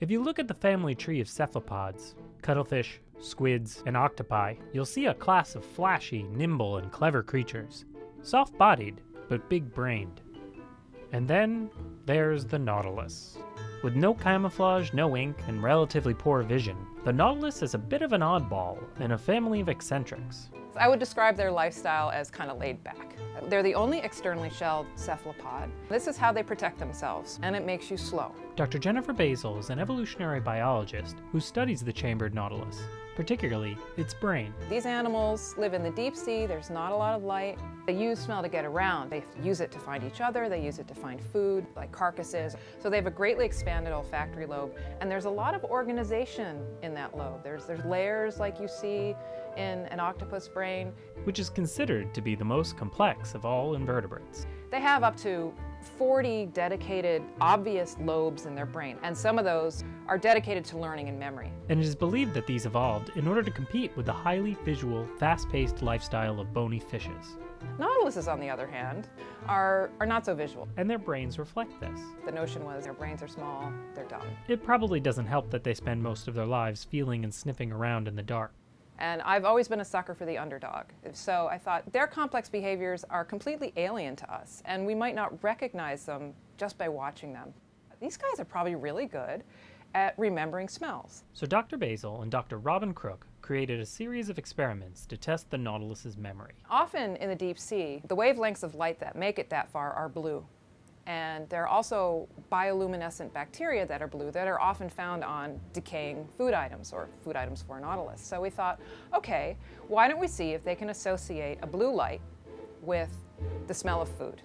If you look at the family tree of cephalopods, cuttlefish, squids, and octopi, you'll see a class of flashy, nimble, and clever creatures. Soft-bodied, but big-brained. And then there's the nautilus. With no camouflage, no ink, and relatively poor vision, the nautilus is a bit of an oddball in a family of eccentrics. I would describe their lifestyle as kind of laid back. They're the only externally shelled cephalopod. This is how they protect themselves, and it makes you slow. Dr. Jennifer Basil is an evolutionary biologist who studies the chambered nautilus, particularly its brain. These animals live in the deep sea. There's not a lot of light. They use smell to get around. They use it to find each other. They use it to find food, like carcasses. So they have a greatly expanded olfactory lobe, and there's a lot of organization in that lobe. There's layers like you see in an octopus brain. Which is considered to be the most complex of all invertebrates. They have up to 40 dedicated, obvious lobes in their brain, and some of those are dedicated to learning and memory. And it is believed that these evolved in order to compete with the highly visual, fast-paced lifestyle of bony fishes. Nautiluses, on the other hand, are not so visual. And their brains reflect this. The notion was their brains are small, they're dumb. It probably doesn't help that they spend most of their lives feeling and sniffing around in the dark. And I've always been a sucker for the underdog. So I thought their complex behaviors are completely alien to us, and we might not recognize them just by watching them. These guys are probably really good at remembering smells. So Dr. Basil and Dr. Robin Crook created a series of experiments to test the nautilus's memory. Often in the deep sea, the wavelengths of light that make it that far are blue. And there are also bioluminescent bacteria that are blue that are often found on decaying food items or food items for a nautilus. So we thought, okay, why don't we see if they can associate a blue light with the smell of food?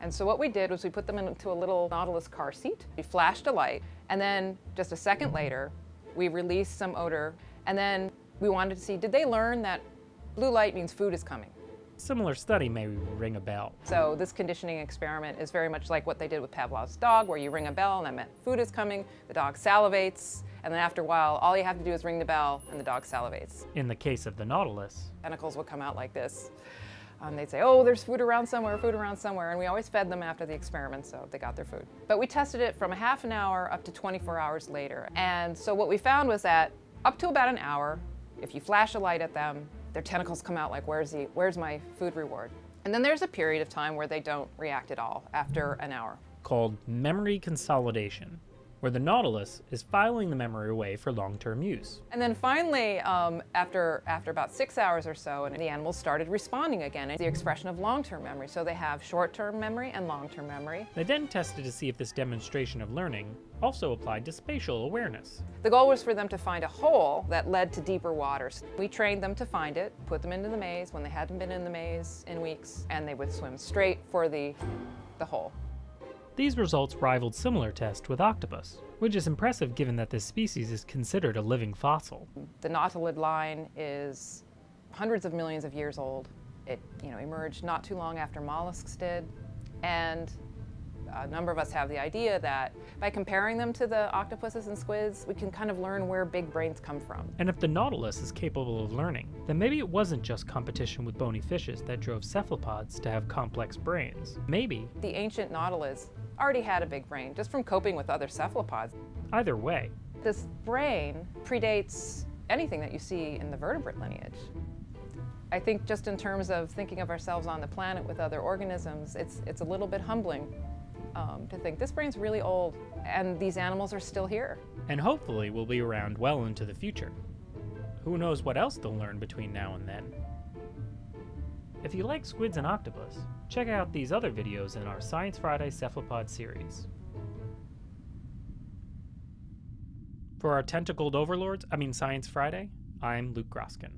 And so what we did was we put them into a little nautilus car seat. We flashed a light, and then just a second later, we released some odor. And then we wanted to see, did they learn that blue light means food is coming? Similar study may ring a bell. So this conditioning experiment is very much like what they did with Pavlov's dog, where you ring a bell and that meant food is coming, the dog salivates, and then after a while, all you have to do is ring the bell and the dog salivates. In the case of the nautilus, tentacles would come out like this. They'd say, oh, there's food around somewhere, and we always fed them after the experiment, so they got their food. But we tested it from a half an hour up to 24 hours later. And so what we found was that up to about an hour, if you flash a light at them, their tentacles come out like, where's my food reward? And then there's a period of time where they don't react at all after an hour. Called memory consolidation, where the nautilus is filing the memory away for long-term use. And then finally, after about 6 hours or so, and the animals started responding again to the expression of long-term memory. So they have short-term memory and long-term memory. They then tested to see if this demonstration of learning also applied to spatial awareness. The goal was for them to find a hole that led to deeper waters. We trained them to find it, put them into the maze when they hadn't been in the maze in weeks, and they would swim straight for the hole. These results rivaled similar tests with octopus, which is impressive given that this species is considered a living fossil. The nautilid line is hundreds of millions of years old. It, emerged not too long after mollusks did, and a number of us have the idea that by comparing them to the octopuses and squids, we can kind of learn where big brains come from. And if the nautilus is capable of learning, then maybe it wasn't just competition with bony fishes that drove cephalopods to have complex brains. Maybe the ancient nautilus already had a big brain just from coping with other cephalopods. Either way, this brain predates anything that you see in the vertebrate lineage. I think just in terms of thinking of ourselves on the planet with other organisms, it's a little bit humbling. To think this brain's really old and these animals are still here. And hopefully we'll be around well into the future. Who knows what else they'll learn between now and then. If you like squids and octopus, check out these other videos in our Science Friday cephalopod series. For our tentacled overlords, Science Friday, I'm Luke Groskin.